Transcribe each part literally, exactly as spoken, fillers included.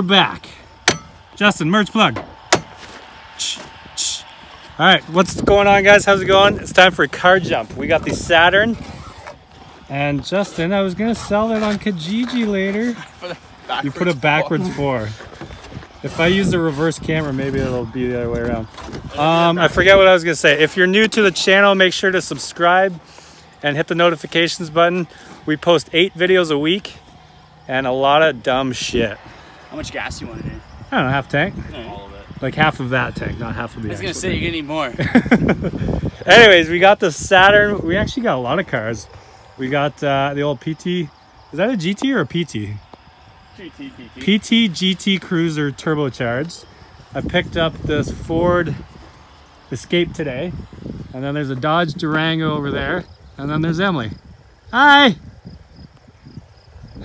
we're back. Justin, merge plug. All right, what's going on, guys? How's it going? It's time for a car jump. We got the Saturn. And Justin, I was gonna sell it on Kijiji later. You put a backwards four. If I use the reverse camera, maybe it'll be the other way around. Um, I forget what I was gonna say. If you're new to the channel, make sure to subscribe and hit the notifications button. We post eight videos a week and a lot of dumb shit. How much gas do you want to do? I don't know, half tank? All of it. Like half of that tank, not half of the I was gonna say, you're gonna need more. Anyways, we got the Saturn. We actually got a lot of cars. We got uh, the old P T, is that a G T or a P T? G T, G T. P T G T Cruiser turbocharged. I picked up this Ford Escape today, and then there's a Dodge Durango over there, and then there's Emily. Hi!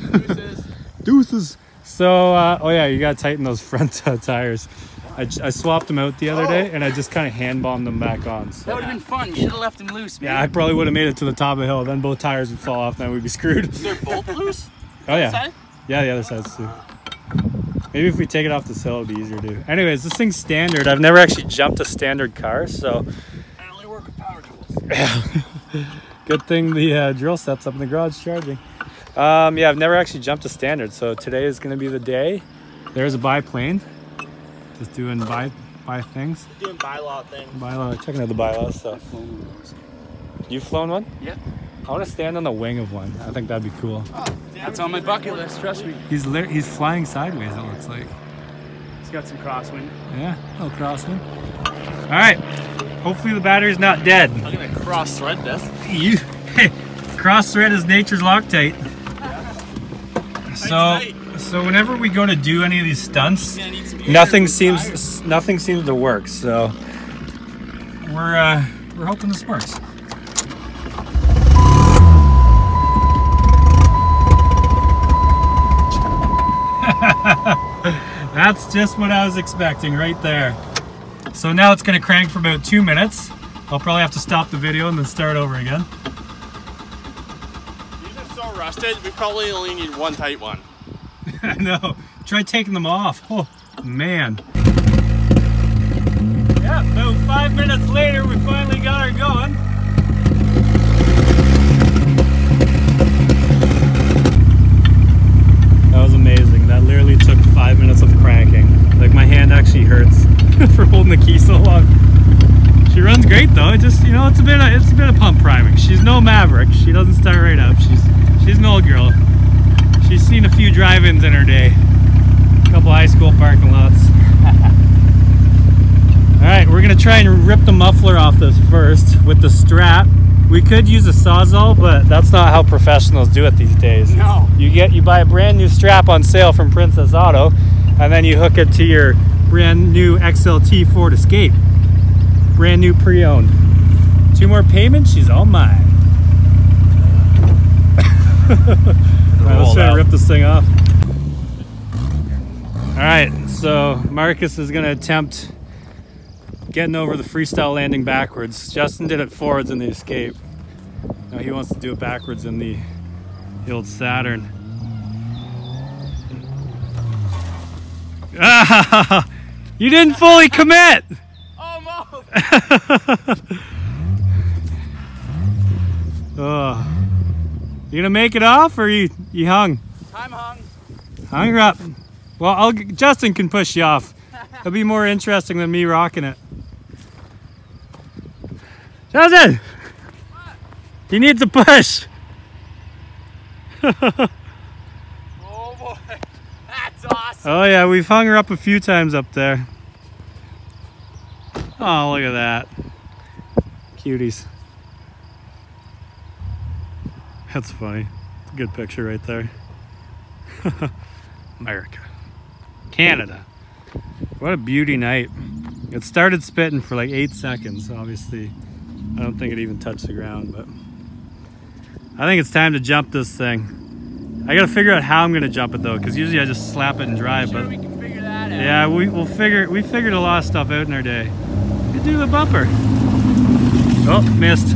Deuces. Deuces. So, uh, oh yeah, you gotta tighten those front uh, tires. I, I swapped them out the other oh. day, and I just kind of hand bombed them back on. So. That would have been fun. You should have left them loose, man. Yeah, I probably would have made it to the top of the hill. Then both tires would fall off, and then we'd be screwed. Is there both loose? Oh, yeah. Side? Yeah, the other side's too. Maybe if we take it off this hill, it'll be easier to do. Anyways, this thing's standard. I've never actually jumped a standard car, so... I only work with power tools. Good thing the uh, drill set's up in the garage charging. Um, yeah, I've never actually jumped a standard, so today is going to be the day. There's a biplane. Just doing buy, buy things. Doing bylaw things. Bylaw, checking out the bylaws stuff. You've flown one? Yep. I want to stand on the wing of one. I think that'd be cool. Oh, that's on my bucket list, trust me. He's he's flying sideways, it looks like. He's got some crosswind. Yeah, a little crosswind. All right. Hopefully the battery's not dead. I'm going to cross-thread this. You, hey, cross-thread is nature's Loctite. Yeah. So... So whenever we go to do any of these stunts, yeah, nothing seems tires. nothing seems to work. So we're uh, we're hoping this works. That's just what I was expecting right there. So now it's going to crank for about two minutes. I'll probably have to stop the video and then start over again. These are so rusted. We probably only need one tight one. I know. Try taking them off. Oh, man. Yeah, about five minutes later, we finally got her going. That was amazing. That literally took five minutes of cranking. Like, my hand actually hurts for holding the key so long. She runs great, though. It just, you know, it's a bit of, it's a bit of pump priming. She's no maverick. She doesn't start right up. She's, she's an old girl. She's seen a few drive-ins in her day. A couple high school parking lots. Alright, we're going to try and rip the muffler off this first with the strap. We could use a Sawzall, but that's not how professionals do it these days. No. You get you buy a brand new strap on sale from Princess Auto, and then you hook it to your brand new X L T Ford Escape. Brand new pre-owned. Two more payments, she's all mine. Alright, let's try to rip this thing off. Alright, so Marcus is going to attempt getting over the freestyle landing backwards. Justin did it forwards in the Escape. Now he wants to do it backwards in the, the old Saturn. Ah, you didn't fully commit! Almost! Oh. You gonna make it off, or you you hung? I'm hung. Hung her up. Well, I'll, Justin can push you off. It'll be more interesting than me rocking it. Justin, what? He needs a push. Oh boy, that's awesome. Oh yeah, we've hung her up a few times up there. Oh, look at that, cuties. That's funny. It's a good picture right there. America. Canada. What a beauty night. It started spitting for like eight seconds. Obviously, I don't think it even touched the ground, but I think it's time to jump this thing. I gotta figure out how I'm gonna jump it though, because usually I just slap it and drive, but we can figure that out. Yeah, we we'll figure we figured a lot of stuff out in our day. We do the bumper. Oh, missed.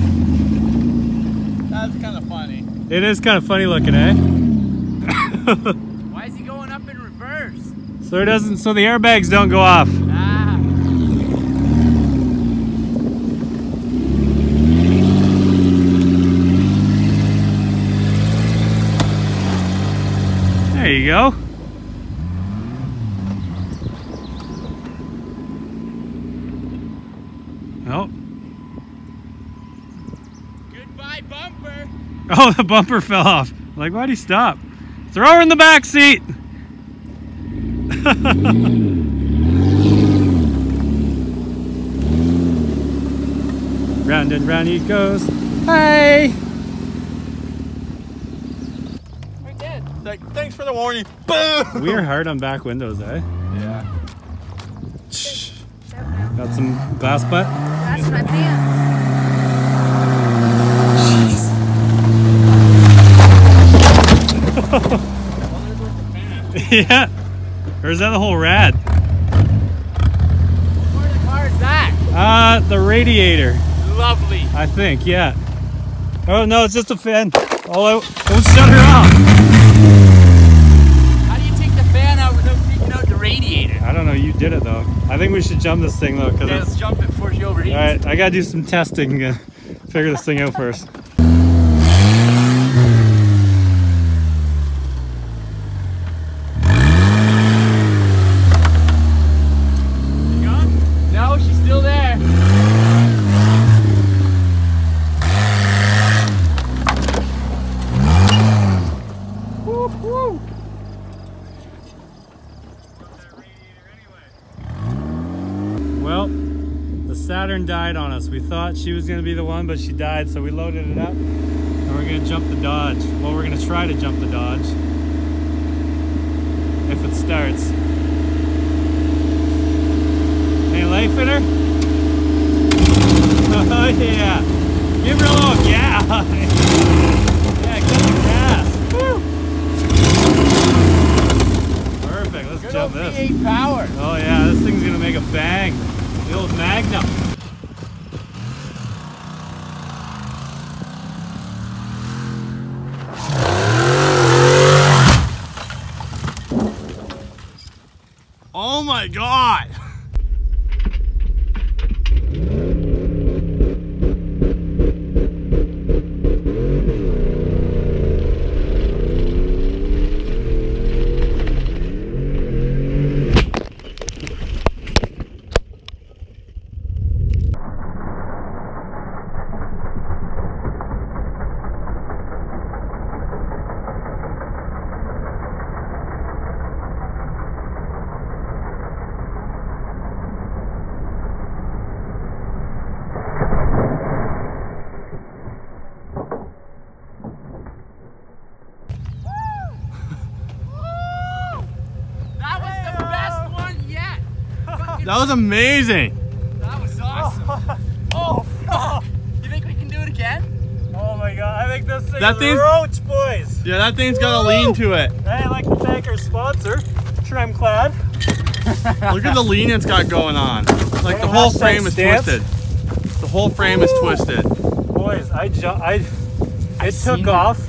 That's kind of funny. It is kind of funny looking, eh? Why is he going up in reverse? So it doesn't, so the airbags don't go off. Ah. There you go. Oh. Goodbye, bumper. Oh, the bumper fell off. Like, why'd he stop? Throw her in the back seat. Round and round he goes. Hey! We're dead. Like, thanks for the warning. Boom! We're hard on back windows, eh? Yeah. Shh. Got some glass butt? Glass in my pants. Yeah. Or is that the whole rad? Where in the car is that? Uh, the radiator. Lovely. I think, yeah. Oh no, it's just a fan. Although, don't shut her off. How do you take the fan out without taking out the radiator? I don't know, you did it though. I think we should jump this thing though. Cause yeah, let's jump it before she overheats. Alright, I gotta do some testing and figure this thing out first. Saturn died on us. We thought she was going to be the one, but she died, so we loaded it up and we're going to jump the Dodge. Well, we're going to try to jump the Dodge if it starts. Hey, life in her? Oh yeah! Give her a little gas! Yeah, cut the gas! Woo! Perfect, let's Good jump this. V eight power. Oh yeah, this thing's going to make a bang. The old Magnum. Oh my God. That was amazing! That was awesome! Oh, fuck! You think we can do it again? Oh my God, I think this thing that is roach, boys! Yeah, that thing's got a lean to it. Hey, I'd like to thank our sponsor, Trimclad. Look at the lean it's got going on. Like, hey, the whole frame is stance. twisted. The whole frame Woo. is twisted. Boys, I jumped, I, it took off it.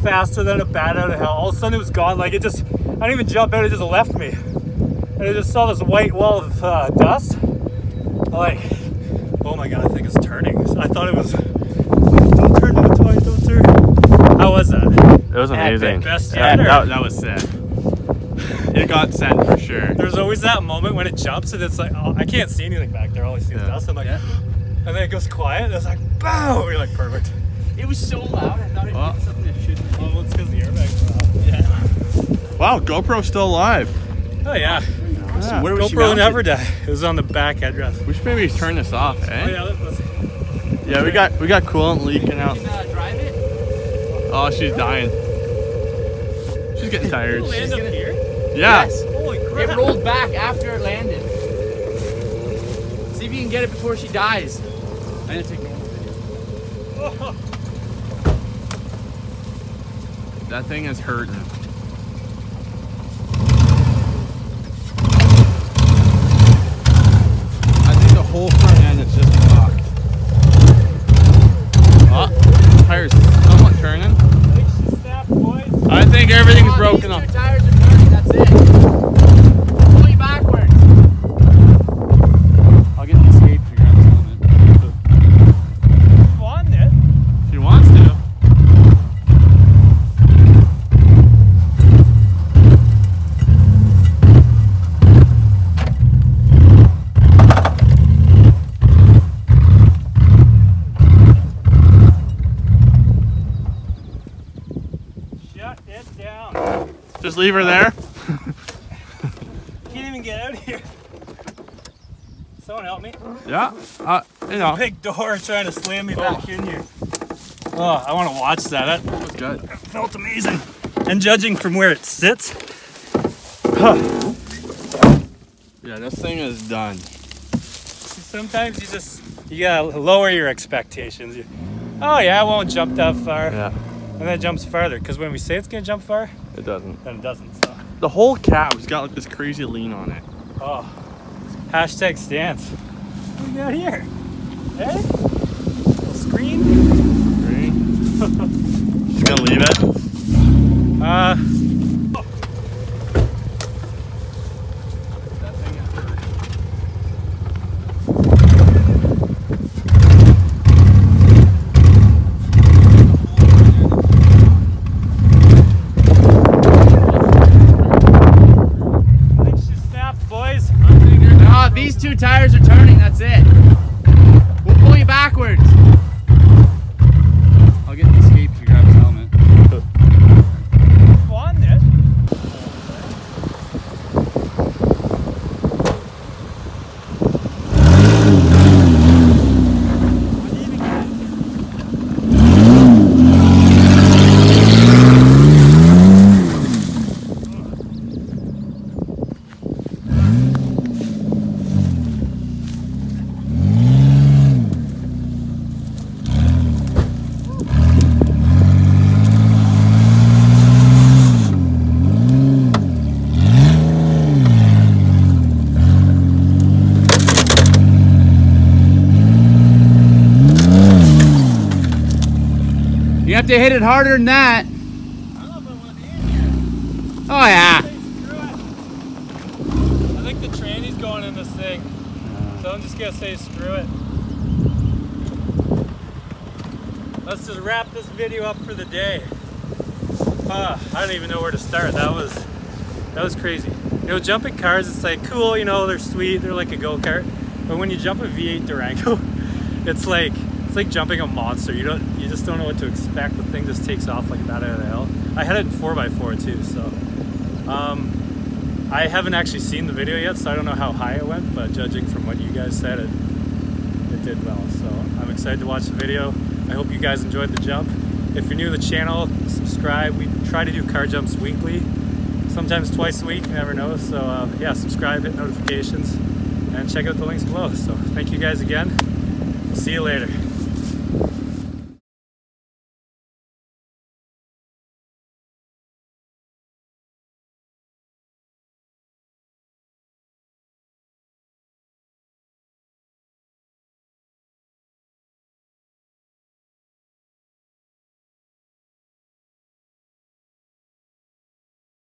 faster than a bat out of hell. All of a sudden it was gone, like it just, I didn't even jump out, it just left me. And I just saw this white wall of uh, dust. Like, oh my God, I think it's turning. I thought it was, don't turn, don't turn, don't turn. How was that? It was amazing. Best yet, yeah, that, that was sick. It got sent for sure. There's always that moment when it jumps and it's like, oh, I can't see anything back there. All I see is yeah. dust. I'm like, yeah. And then it goes quiet and it's like, boom! We're like, perfect. It was so loud, I thought it oh. did something that shouldn't be. Oh, well, it's because the airbags were off. Yeah. Wow, GoPro's still alive. Oh yeah. Yeah. Where was GoPro never die. It was on the back headrest. We should maybe turn this off, eh? Oh yeah, let's, let's. Yeah, we got we got coolant leaking can, out. Can, uh, drive it? Oh, she's dying. She's getting tired. Did it land she's up gonna... here? Yeah. Yes. Holy crap! It rolled back after it landed. See if you can get it before she dies. I'm gonna take normal video. That thing is hurting. Whole front end is just locked. Oh, the tire's somewhat turning. I think she snapped, boys. I think everything's broken off. Tires are turning, that's it. down. Just leave her there? Can't even get out of here. Someone help me. Yeah. Uh, you know. Big door trying to slam me oh. back in here. Oh, I want to watch that. That was good. It felt amazing. And judging from where it sits. Huh. Yeah, this thing is done. Sometimes you just, you gotta lower your expectations. You, oh yeah, I won't jump that far. Yeah. And then it jumps farther, because when we say it's gonna jump far, it doesn't. Then it doesn't, so. The whole cab's got like this crazy lean on it. Oh, hashtag stance. What do we got here? Hey? Little screen? Screen. Just gonna leave it? Uh. Two tires are turning, that's it. We'll pull you backwards. I'll get the Escape if you grab his helmet. On it. You have to hit it harder than that. I don't know if I want to be in here. Oh yeah. I think the tranny's going in this thing. So I'm just gonna say screw it. Let's just wrap this video up for the day. Uh, I don't even know where to start. That was that was crazy. You know, jumping cars, it's like cool, you know, they're sweet, they're like a go-kart. But when you jump a V eight Durango, it's like It's like jumping a monster. You don't, you just don't know what to expect. The thing just takes off like that out of the hell. I had it in four by four too, so um, I haven't actually seen the video yet, so I don't know how high it went. But judging from what you guys said, it it did well. So I'm excited to watch the video. I hope you guys enjoyed the jump. If you're new to the channel, subscribe. We try to do car jumps weekly, sometimes twice a week. You never know. So uh, yeah, subscribe, hit notifications, and check out the links below. So thank you guys again. See you later.